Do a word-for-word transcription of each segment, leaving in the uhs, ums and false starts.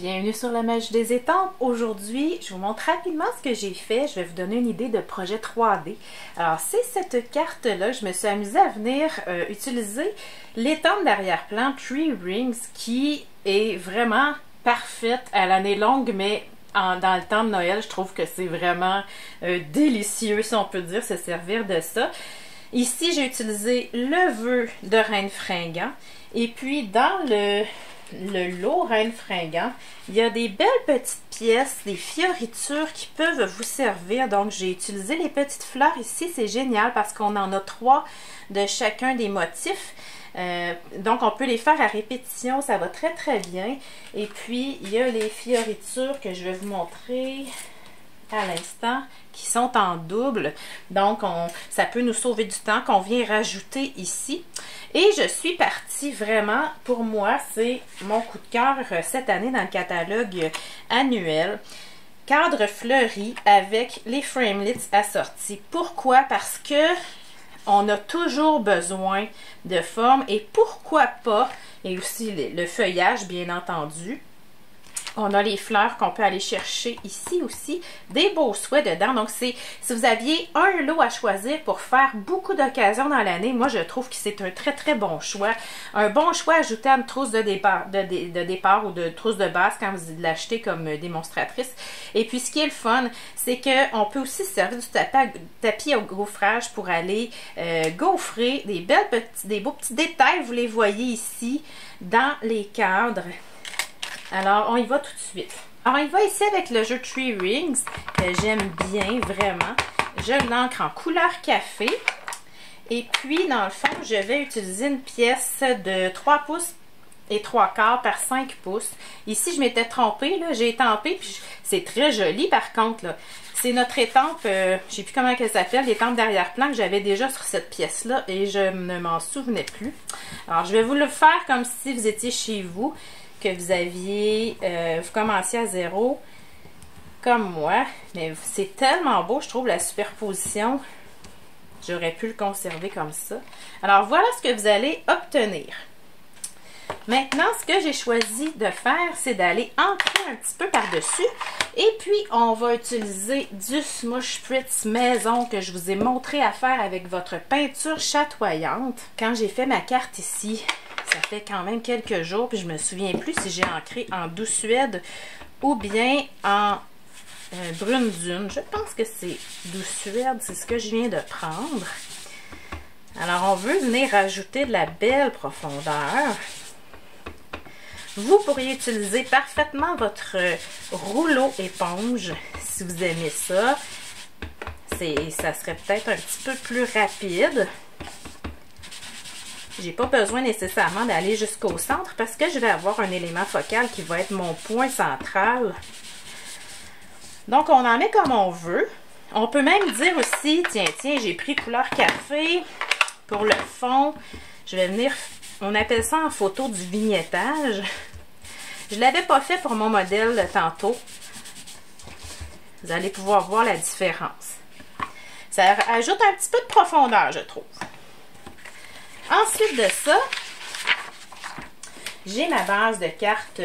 Bienvenue sur La Magie des Étampes. Aujourd'hui, je vous montre rapidement ce que j'ai fait. Je vais vous donner une idée de projet trois D. Alors, c'est cette carte-là. Je me suis amusée à venir euh, utiliser l'étampe d'arrière-plan Tree Rings qui est vraiment parfaite à l'année longue, mais en, dans le temps de Noël, je trouve que c'est vraiment euh, délicieux, si on peut dire, se servir de ça. Ici, j'ai utilisé le vœu de Renne Fringant. Et puis, dans le... le lot Renne Fringant, il y a des belles petites pièces, des fioritures qui peuvent vous servir. Donc j'ai utilisé les petites fleurs ici, c'est génial parce qu'on en a trois de chacun des motifs. Euh, donc on peut les faire à répétition, ça va très très bien. Et puis il y a les fioritures que je vais vous montrer à l'instant, qui sont en double, donc on, ça peut nous sauver du temps qu'on vient rajouter ici. Et je suis partie vraiment, pour moi, c'est mon coup de cœur cette année dans le catalogue annuel. Cadre fleuri avec les framelits assortis. Pourquoi? Parce que on a toujours besoin de formes et pourquoi pas, et aussi le feuillage bien entendu. On a les fleurs qu'on peut aller chercher ici aussi, des beaux souhaits dedans. Donc, c'est si vous aviez un lot à choisir pour faire beaucoup d'occasions dans l'année, moi, je trouve que c'est un très, très bon choix. Un bon choix ajouté à une trousse de départ, de, de, de départ ou de trousse de base quand vous l'achetez comme démonstratrice. Et puis, ce qui est le fun, c'est qu'on peut aussi servir du tapis, tapis au gaufrage pour aller euh, gaufrer des, belles petits, des beaux petits détails. Vous les voyez ici dans les cadres. Alors, on y va tout de suite. Alors, on y va ici avec le jeu Tree Rings, que j'aime bien, vraiment. Je l'encre en couleur café. Et puis, dans le fond, je vais utiliser une pièce de trois pouces et trois quarts par cinq pouces. Ici, je m'étais trompée, là. J'ai étampé, puis je... c'est très joli, par contre, là. C'est notre étampe, euh, je ne sais plus comment elle s'appelle, l'étampe d'arrière-plan que j'avais déjà sur cette pièce-là, et je ne m'en souvenais plus. Alors, je vais vous le faire comme si vous étiez chez vous, que vous aviez, euh, vous commenciez à zéro, comme moi. Mais c'est tellement beau, je trouve, la superposition. J'aurais pu le conserver comme ça. Alors, voilà ce que vous allez obtenir. Maintenant, ce que j'ai choisi de faire, c'est d'aller ancrer un petit peu par-dessus. Et puis, on va utiliser du Smush Spritz maison que je vous ai montré à faire avec votre peinture chatoyante. Quand j'ai fait ma carte ici, ça fait quand même quelques jours, puis je me souviens plus si j'ai ancré en doux suède ou bien en euh, brune dune. Je pense que c'est doux suède, c'est ce que je viens de prendre. Alors, on veut venir rajouter de la belle profondeur. Vous pourriez utiliser parfaitement votre rouleau éponge si vous aimez ça. Ça serait peut-être un petit peu plus rapide. J'ai pas besoin nécessairement d'aller jusqu'au centre parce que je vais avoir un élément focal qui va être mon point central. Donc, on en met comme on veut. On peut même dire aussi, tiens, tiens, j'ai pris couleur café pour le fond. Je vais venir, on appelle ça en photo du vignettage. Je ne l'avais pas fait pour mon modèle tantôt. Vous allez pouvoir voir la différence. Ça ajoute un petit peu de profondeur, je trouve. Ensuite de ça, j'ai ma base de cartes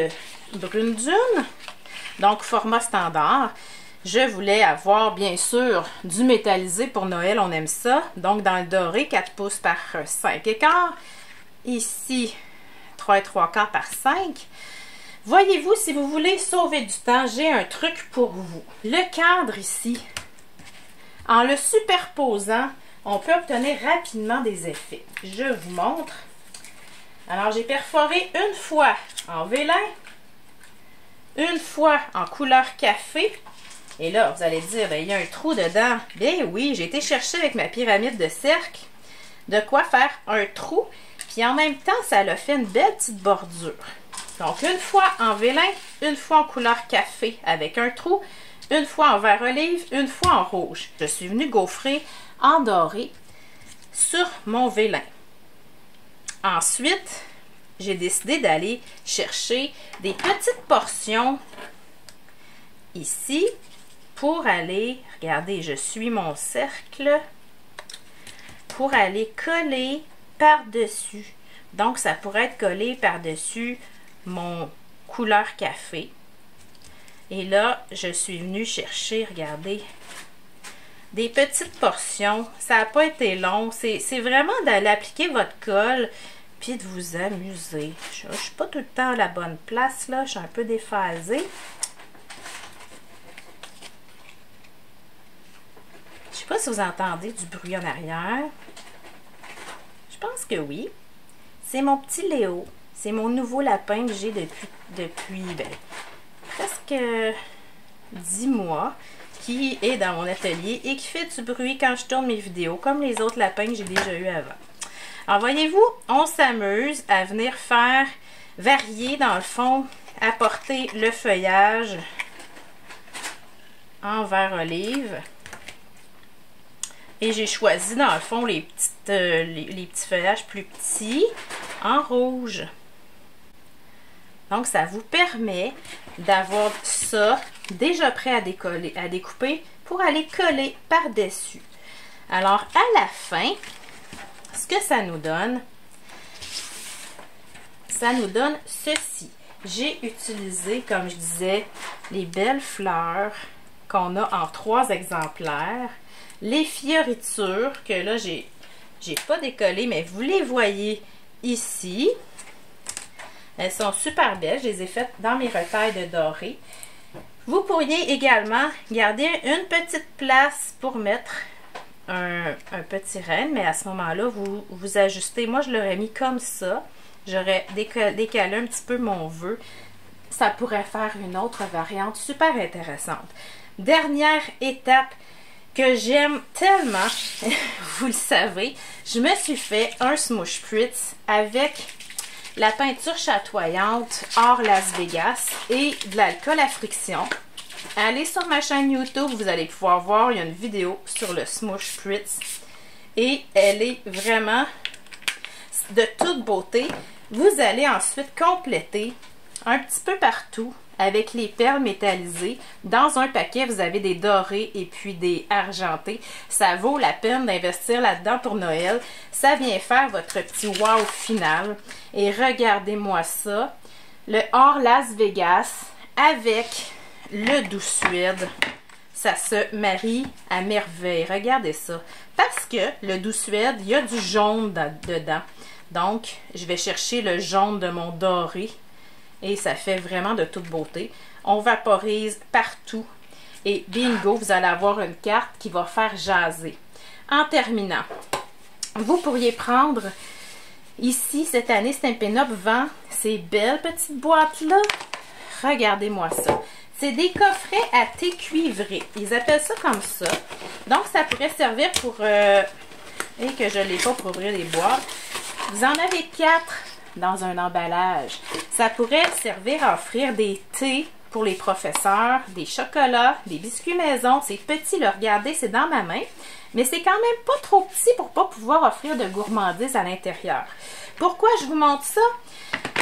brune dune, donc format standard. Je voulais avoir, bien sûr, du métallisé pour Noël, on aime ça. Donc, dans le doré, quatre pouces par cinq et quart. Ici, trois et trois quarts par cinq. Voyez-vous, si vous voulez sauver du temps, j'ai un truc pour vous. Le cadre ici, en le superposant, on peut obtenir rapidement des effets. Je vous montre. Alors, j'ai perforé une fois en vélin, une fois en couleur café. Et là, vous allez dire, bien, il y a un trou dedans. Bien oui, j'ai été chercher avec ma pyramide de cercle de quoi faire un trou. Puis en même temps, ça l'a fait une belle petite bordure. Donc, une fois en vélin, une fois en couleur café avec un trou, une fois en vert olive, une fois en rouge. Je suis venue gaufrer en doré sur mon vélin. Ensuite, j'ai décidé d'aller chercher des petites portions ici pour aller, regardez, je suis mon cercle, pour aller coller par-dessus. Donc, ça pourrait être collé par-dessus mon couleur café. Et là, je suis venue chercher, regardez, des petites portions. Ça n'a pas été long. C'est vraiment d'aller appliquer votre colle puis de vous amuser. Je ne suis pas tout le temps à la bonne place, là. Je suis un peu déphasée. Je ne sais pas si vous entendez du bruit en arrière. Je pense que oui. C'est mon petit Léo. C'est mon nouveau lapin que j'ai depuis, depuis ben, presque dix mois, qui est dans mon atelier et qui fait du bruit quand je tourne mes vidéos, comme les autres lapins que j'ai déjà eu avant. Alors, voyez-vous, on s'amuse à venir faire varier, dans le fond, apporter le feuillage en vert olive. Et j'ai choisi, dans le fond, les, petites, euh, les, les petits feuillages plus petits en rouge. Donc, ça vous permet d'avoir ça déjà prêt à décoller, à découper pour aller coller par-dessus. Alors, à la fin, ce que ça nous donne, ça nous donne ceci. J'ai utilisé, comme je disais, les belles fleurs qu'on a en trois exemplaires. Les fioritures, que là, j'ai pas décollé, mais vous les voyez ici. Elles sont super belles. Je les ai faites dans mes retailles de doré. Vous pourriez également garder une petite place pour mettre un, un petit renne, mais à ce moment-là, vous, vous ajustez. Moi, je l'aurais mis comme ça. J'aurais décalé un petit peu mon vœu. Ça pourrait faire une autre variante super intéressante. Dernière étape que j'aime tellement, vous le savez, je me suis fait un smoosh spritz avec la peinture chatoyante hors Las Vegas et de l'alcool à friction. Allez sur ma chaîne YouTube, vous allez pouvoir voir, il y a une vidéo sur le smoosh spritz et elle est vraiment de toute beauté. Vous allez ensuite compléter un petit peu partout avec les perles métallisées. Dans un paquet, vous avez des dorés et puis des argentés. Ça vaut la peine d'investir là-dedans pour Noël. Ça vient faire votre petit wow final. Et regardez-moi ça. Le hors Las Vegas avec le doux suède. Ça se marie à merveille. Regardez ça. Parce que le doux suède, il y a du jaune dedans. Donc, je vais chercher le jaune de mon doré. Et ça fait vraiment de toute beauté. On vaporise partout. Et bingo, vous allez avoir une carte qui va faire jaser. En terminant, vous pourriez prendre ici, cette année, Stampin' Up! Vend ces belles petites boîtes-là. Regardez-moi ça. C'est des coffrets à thé cuivré. Ils appellent ça comme ça. Donc, ça pourrait servir pour... Euh, et que je ne l'ai pas pour ouvrir les boîtes. Vous en avez quatre dans un emballage. Ça pourrait servir à offrir des thés pour les professeurs, des chocolats, des biscuits maison. C'est petit, le regardez, c'est dans ma main, mais c'est quand même pas trop petit pour pas pouvoir offrir de gourmandise à l'intérieur. Pourquoi je vous montre ça?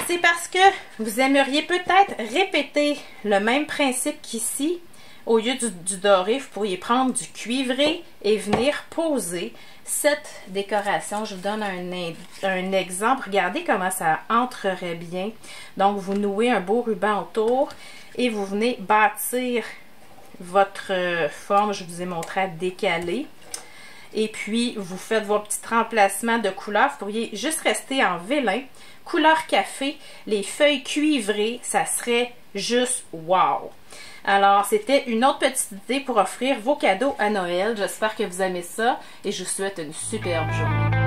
C'est parce que vous aimeriez peut-être répéter le même principe qu'ici. Au lieu du, du doré, vous pourriez prendre du cuivré et venir poser cette décoration. Je vous donne un, un exemple. Regardez comment ça entrerait bien. Donc, vous nouez un beau ruban autour et vous venez bâtir votre forme. Je vous ai montré à décaler. Et puis, vous faites vos petits remplacements de couleurs. Vous pourriez juste rester en vélin. Couleur café, les feuilles cuivrées, ça serait juste wow! Alors, c'était une autre petite idée pour offrir vos cadeaux à Noël. J'espère que vous aimez ça et je vous souhaite une superbe journée.